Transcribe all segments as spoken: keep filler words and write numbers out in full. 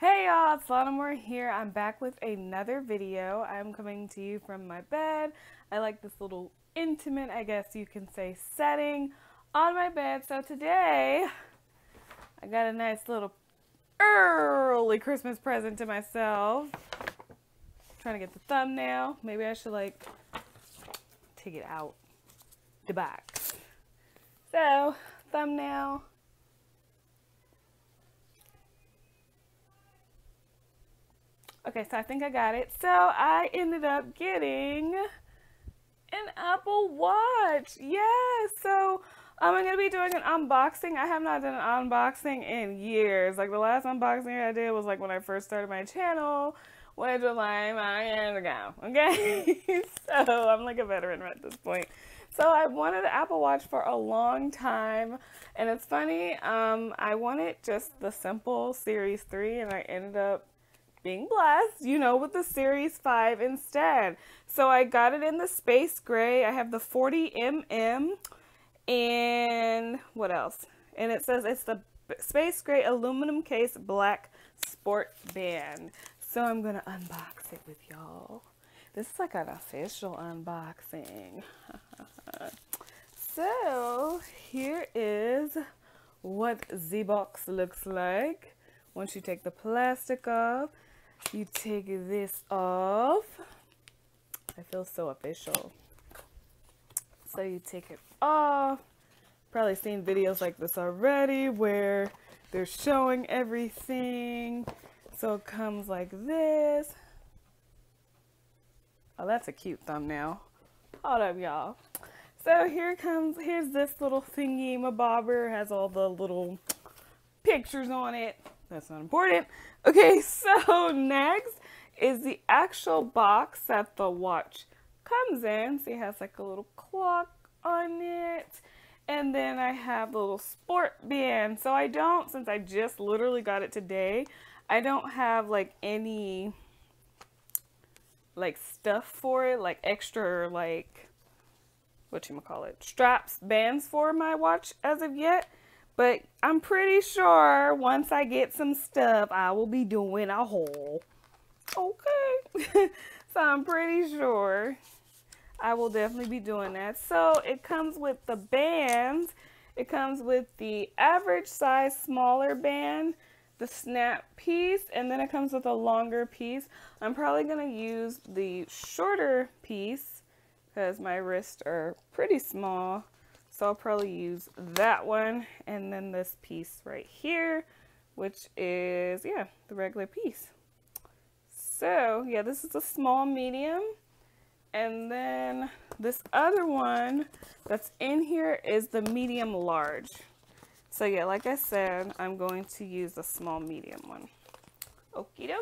Hey y'all, it's LanaMor here. I'm back with another video. I'm coming to you from my bed. I like this little intimate, I guess you can say, setting on my bed. So today, I got a nice little early Christmas present to myself. I'm trying to get the thumbnail. Maybe I should like take it out the box. So, thumbnail. Okay, so I think I got it. So I ended up getting an Apple Watch. Yes, so um, I'm going to be doing an unboxing. I have not done an unboxing in years. Like the last unboxing I did was like when I first started my channel, which was like nine years ago, okay? So I'm like a veteran at this point. So I wanted an Apple Watch for a long time, and it's funny, um, I wanted just the simple Series three, and I ended up being blessed, you know, with the Series five instead. So I got it in the space gray. I have the forty millimeter and what else? And it says it's the space gray aluminum case black sport band. So I'm gonna unbox it with y'all. This is like an official unboxing. So here is what the box looks like. Once you take the plastic off, you take this off. I feel so official. So you take it off. Probably seen videos like this already where they're showing everything. So it comes like this. Oh, that's a cute thumbnail. Hold up, y'all. So here comes, here's this little thingy mabobber. Has all the little pictures on it. That's not important. Okay, so next is the actual box that the watch comes in. So it has like a little clock on it. And then I have the little sport band. So I don't, since I just literally got it today, I don't have like any like stuff for it, like extra like, whatchamacallit, straps, bands for my watch as of yet. But I'm pretty sure once I get some stuff, I will be doing a haul. Okay. So I'm pretty sure I will definitely be doing that. So it comes with the bands. It comes with the average size, smaller band, the snap piece, and then it comes with a longer piece. I'm probably going to use the shorter piece because my wrists are pretty small. So I'll probably use that one, and then this piece right here, which is, yeah, the regular piece. So, yeah, this is a small medium. And then this other one that's in here is the medium large. So, yeah, like I said, I'm going to use the small medium one. Okie dokie.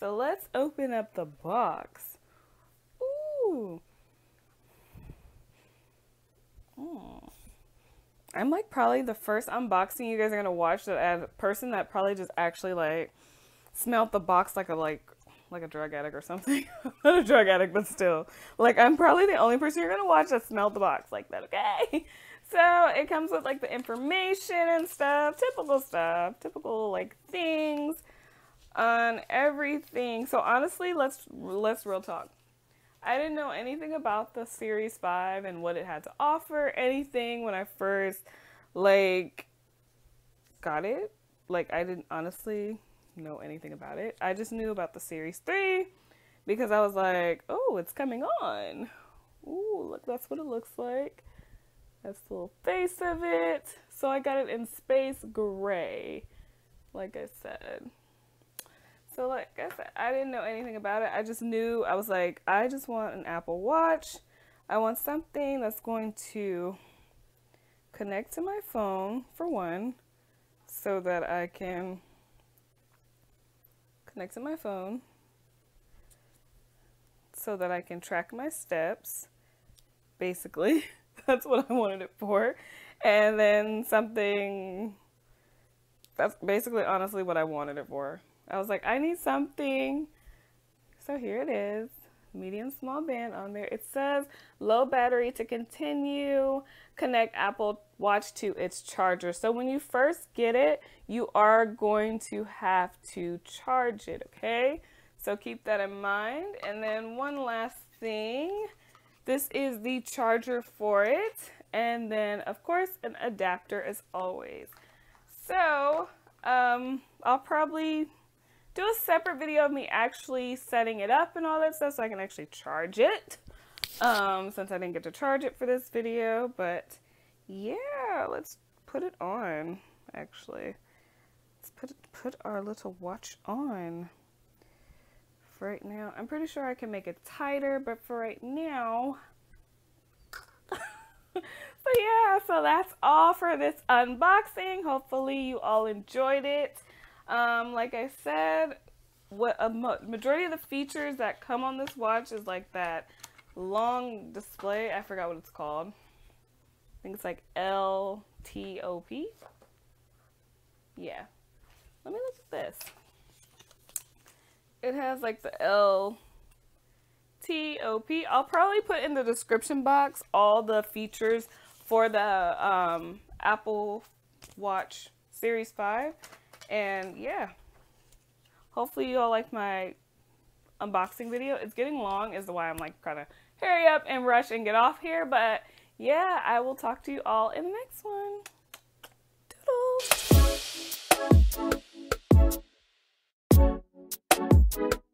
So let's open up the box. Ooh. Oh. I'm like probably the first unboxing you guys are gonna watch that as a person that probably just actually like smelled the box like a like like a drug addict or something. Not a drug addict, but still, like, I'm probably the only person you're gonna watch that smelled the box like that. Okay, so it comes with like the information and stuff, typical stuff, typical like things on everything. So honestly, let's let's real talk. I didn't know anything about the Series five and what it had to offer, anything, when I first, like, got it. Like, I didn't honestly know anything about it. I just knew about the Series three because I was like, oh, it's coming on. Ooh, look, that's what it looks like. That's the little face of it. So I got it in space gray, like I said. So like I said, I didn't know anything about it. I just knew, I was like, I just want an Apple Watch. I want something that's going to connect to my phone, for one, so that I can connect to my phone, so that I can track my steps, basically. That's what I wanted it for. And then something, that's basically honestly what I wanted it for. I was like, I need something. So here it is. medium small band on there. It says low battery to continue. Connect Apple Watch to its charger. So when you first get it, you are going to have to charge it, okay? So keep that in mind. And then one last thing, this is the charger for it. And then of course an adapter as always. So um, I'll probably do a separate video of me actually setting it up and all that stuff so I can actually charge it. Um, since I didn't get to charge it for this video, but yeah, let's put it on actually. Let's put, put our little watch on. Right now, I'm pretty sure I can make it tighter, but for right now, so yeah, so that's all for this unboxing. Hopefully you all enjoyed it. Um, like I said, what a majority of the features that come on this watch is like that long display. I forgot what it's called. I think it's like L T O P. Yeah. Let me look at this. It has like the L T O P. I'll probably put in the description box all the features for the um, Apple Watch Series five. And yeah, hopefully you all like my unboxing video. It's getting long is why I'm like trying to hurry up and rush and get off here. But yeah, I will talk to you all in the next one. Doodles. Thank you.